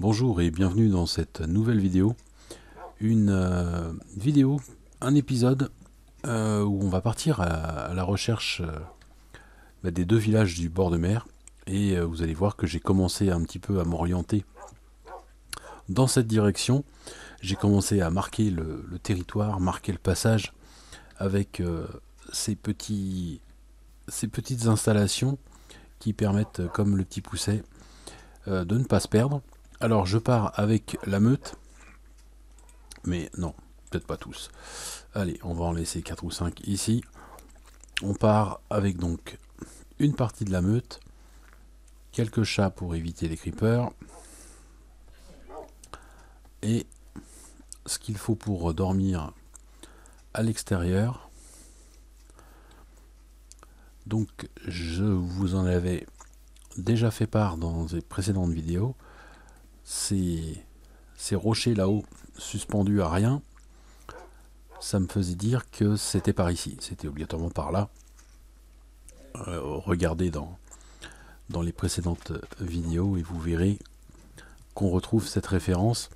Bonjour et bienvenue dans cette nouvelle vidéo. Une vidéo, un épisode où on va partir à la recherche des deux villages du bord de mer. Et vous allez voir que j'ai commencé un petit peu à m'orienter dans cette direction. J'ai commencé à marquer le territoire, marquer le passage avec ces petites installations qui permettent, comme le petit pousset, de ne pas se perdre. Alors je pars avec la meute, mais non, peut-être pas tous. Allez, on va en laisser 4 ou 5 ici. On part avec donc une partie de la meute, quelques chats pour éviter les creepers, et ce qu'il faut pour dormir à l'extérieur. Donc je vous en avais déjà fait part dans les précédentes vidéos. Ces rochers là-haut suspendus à rien, ça me faisait dire que c'était par ici, c'était obligatoirement par là. Regardez dans les précédentes vidéos et vous verrez qu'on retrouve cette référence.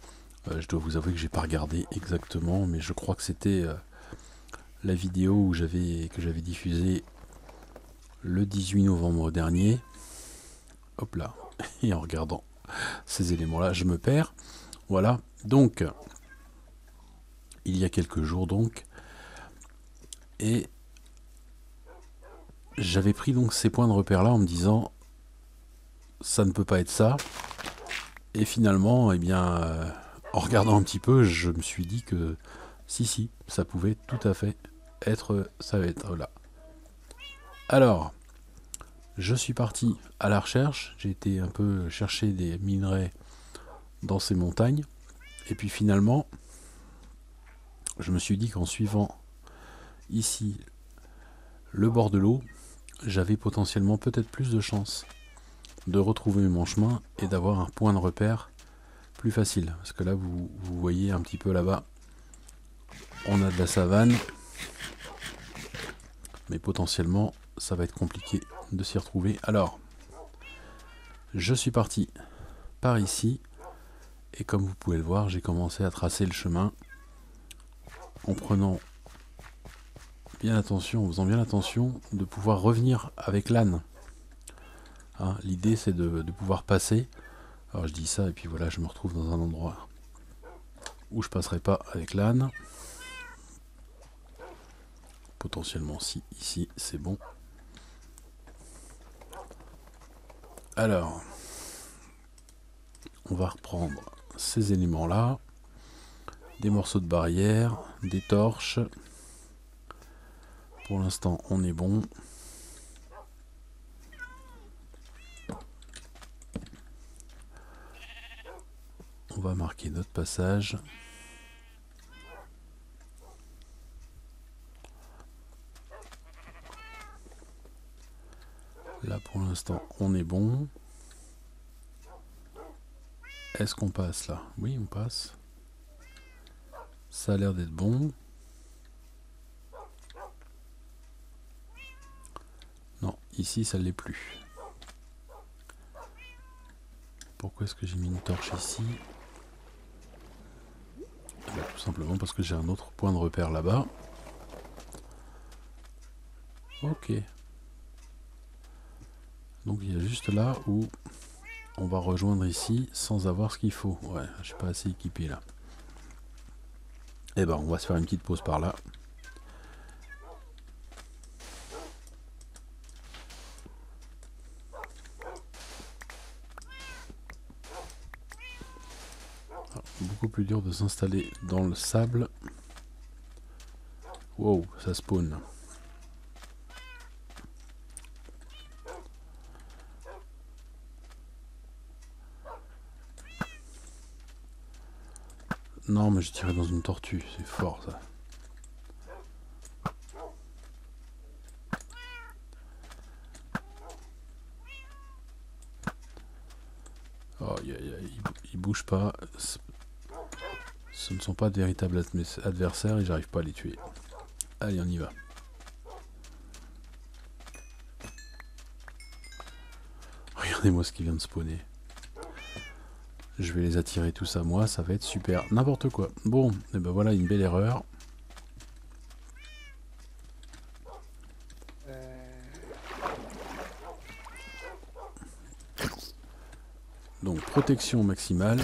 Je dois vous avouer que j'ai pas regardé exactement, mais je crois que c'était la vidéo que j'avais diffusée le 18 novembre dernier. Hop là, et en regardant ces éléments là je me perds. Voilà, donc il y a quelques jours donc, et j'avais pris donc ces points de repère là en me disant ça ne peut pas être ça, et finalement, eh bien, en regardant un petit peu, je me suis dit que si ça pouvait tout à fait être, ça va être là. Alors je suis parti à la recherche, j'ai été un peu chercher des minerais dans ces montagnes, et puis finalement, je me suis dit qu'en suivant ici le bord de l'eau, j'avais potentiellement peut-être plus de chances de retrouver mon chemin et d'avoir un point de repère plus facile. Parce que là, vous voyez un petit peu là-bas, on a de la savane, mais potentiellement, ça va être compliqué de s'y retrouver. Alors je suis parti par ici, et comme vous pouvez le voir, j'ai commencé à tracer le chemin en prenant bien attention, en faisant bien attention de pouvoir revenir avec l'âne, hein, l'idée c'est de pouvoir passer. Alors je dis ça et puis voilà, je me retrouve dans un endroit où je passerai pas avec l'âne, potentiellement si ici c'est bon. Alors, on va reprendre ces éléments-là, des morceaux de barrière, des torches. Pour l'instant, on est bon. On va marquer notre passage. Là pour l'instant on est bon. Est-ce qu'on passe là? Oui, on passe. Ça a l'air d'être bon. Non, ici ça ne l'est plus. Pourquoi est-ce que j'ai mis une torche ici? Bien, tout simplement parce que j'ai un autre point de repère là-bas. Ok. Donc il y a juste là où on va rejoindre ici sans avoir ce qu'il faut. Ouais, je suis pas assez équipé là. Et ben on va se faire une petite pause par là. Alors, beaucoup plus dur de s'installer dans le sable. Wow, ça spawn. Non, mais je tirais dans une tortue, c'est fort ça. Oh, il bouge pas. Ce ne sont pas de véritables adversaires et j'arrive pas à les tuer. Allez, on y va. Regardez-moi ce qui vient de spawner. Je vais les attirer tous à moi, ça va être super. N'importe quoi. Bon, et ben voilà une belle erreur. Donc protection maximale.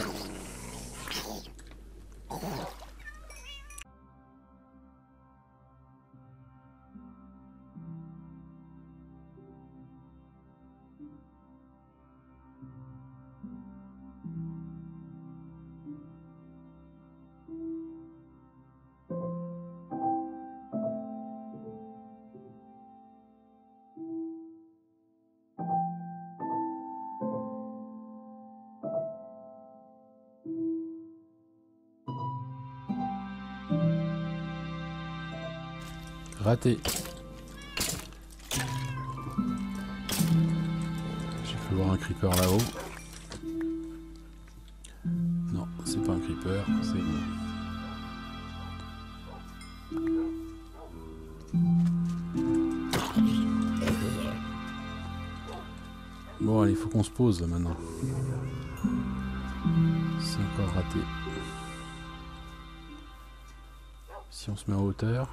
Raté. J'ai fait voir un creeper là-haut. Non, c'est pas un creeper, c'est... Bon, allez, faut qu'on se pose là maintenant. C'est encore raté. Si on se met en hauteur...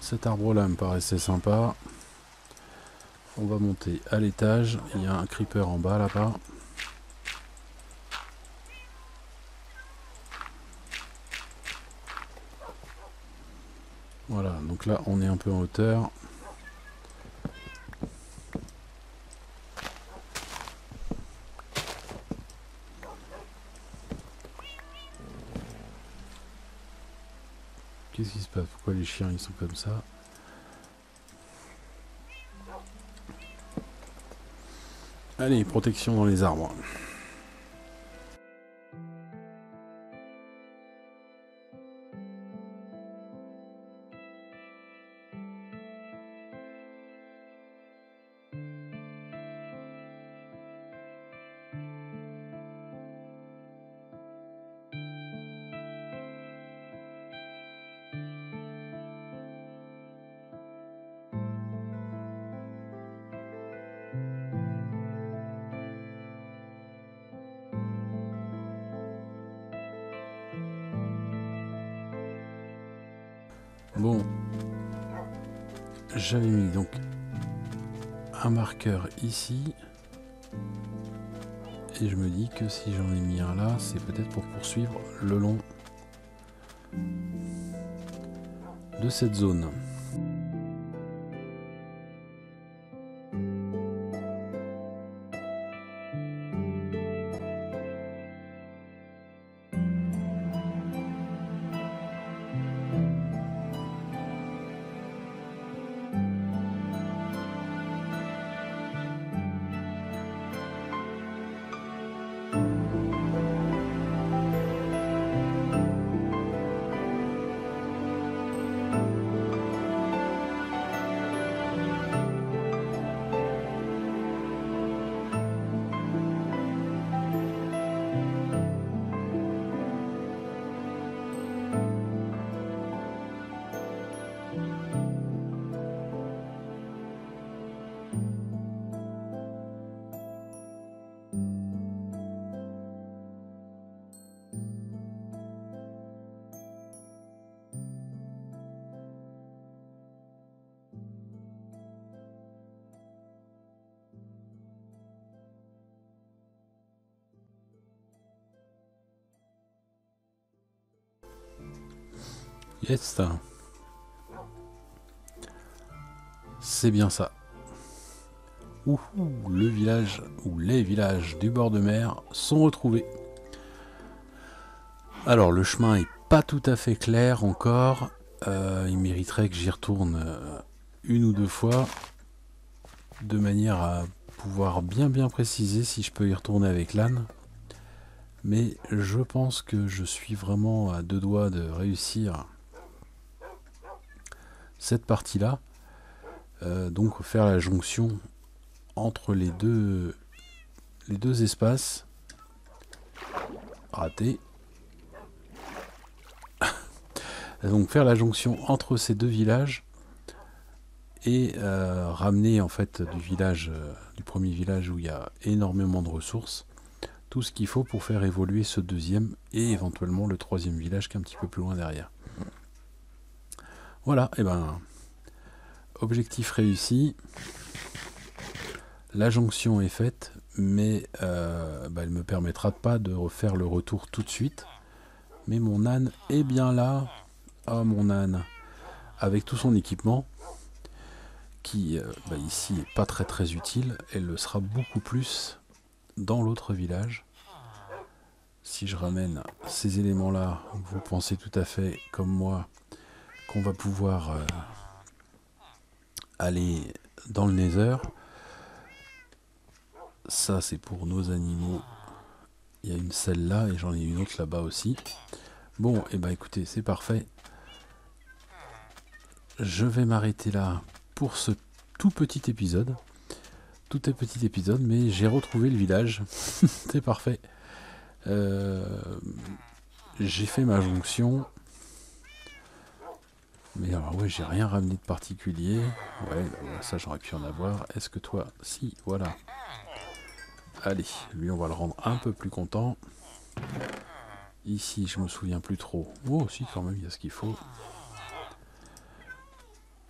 Cet arbre là me paraissait sympa. On va monter à l'étage. Il y a un creeper en bas là-bas. Voilà, donc là on est un peu en hauteur. Qu'est-ce qui se passe? Pourquoi les chiens ils sont comme ça? Allez, protection dans les arbres. Bon, j'avais mis donc un marqueur ici, et je me dis que si j'en ai mis un là, c'est peut-être pour poursuivre le long de cette zone. Yes. C'est bien ça. Ouh, le village ou les villages du bord de mer sont retrouvés. Alors le chemin est pas tout à fait clair encore. Il mériterait que j'y retourne une ou deux fois de manière à pouvoir bien préciser si je peux y retourner avec l'âne. Mais je pense que je suis vraiment à deux doigts de réussir cette partie là donc faire la jonction entre les deux espaces. Raté. Donc faire la jonction entre ces deux villages et ramener en fait du village, du premier village où il y a énormément de ressources, tout ce qu'il faut pour faire évoluer ce deuxième et éventuellement le troisième village qui est un petit peu plus loin derrière. Voilà, et ben objectif réussi. La jonction est faite, mais elle me permettra pas de refaire le retour tout de suite. Mais mon âne est bien là. Ah, mon âne, avec tout son équipement, qui ici n'est pas très utile, elle le sera beaucoup plus dans l'autre village. Si je ramène ces éléments-là, vous pensez tout à fait comme moi qu'on va pouvoir aller dans le Nether. Ça c'est pour nos animaux. Il y a une selle là et j'en ai une autre là-bas aussi. Bon, et bah écoutez, c'est parfait. Je vais m'arrêter là pour ce tout petit épisode. Tout est petit épisode, mais j'ai retrouvé le village. C'est parfait. J'ai fait ma jonction. Mais alors ouais, j'ai rien ramené de particulier. Ouais, bah, ça j'aurais pu en avoir. Est-ce que toi... Si, voilà. Allez, lui on va le rendre un peu plus content. Ici, je me souviens plus trop. Oh, si, quand même, il y a ce qu'il faut.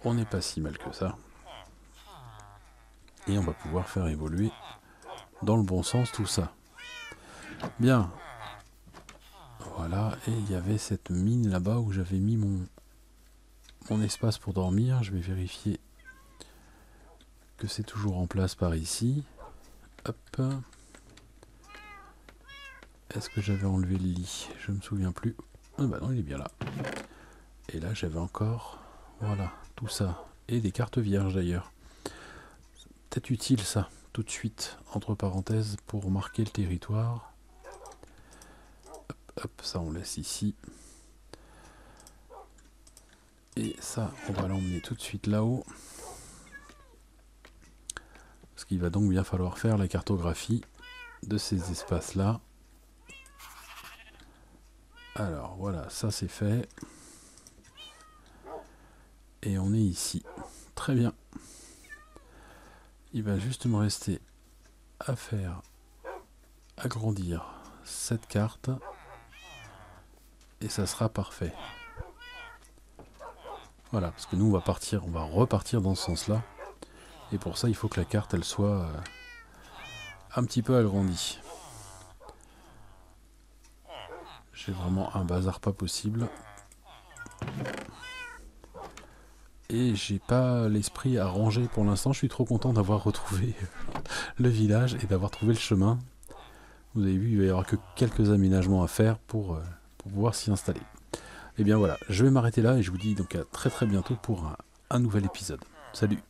On n'est pas si mal que ça. Et on va pouvoir faire évoluer dans le bon sens tout ça. Bien. Voilà, et il y avait cette mine là-bas où j'avais mis mon espace pour dormir. Je vais vérifier que c'est toujours en place par ici. Hop. Est-ce que j'avais enlevé le lit? Je me souviens plus. Ah bah non, il est bien là. Et là, j'avais encore... Voilà, tout ça. Et des cartes vierges d'ailleurs. Peut-être utile ça, tout de suite, entre parenthèses, pour marquer le territoire. Hop, hop, ça on laisse ici. Et ça, on va l'emmener tout de suite là-haut. Parce qu'il va donc bien falloir faire la cartographie de ces espaces-là. Alors voilà, ça c'est fait. Et on est ici. Très bien. Il va juste me rester à faire agrandir cette carte. Et ça sera parfait. Voilà, parce que nous on va repartir dans ce sens-là. Et pour ça, il faut que la carte elle soit un petit peu agrandie. J'ai vraiment un bazar pas possible. Et j'ai pas l'esprit à ranger pour l'instant. Je suis trop content d'avoir retrouvé le village et d'avoir trouvé le chemin. Vous avez vu, il va y avoir que quelques aménagements à faire pour pouvoir s'y installer. Et bien voilà, je vais m'arrêter là et je vous dis donc à très bientôt pour un nouvel épisode. Salut!